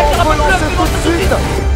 là, il y aura pas de bluff, tout de suite.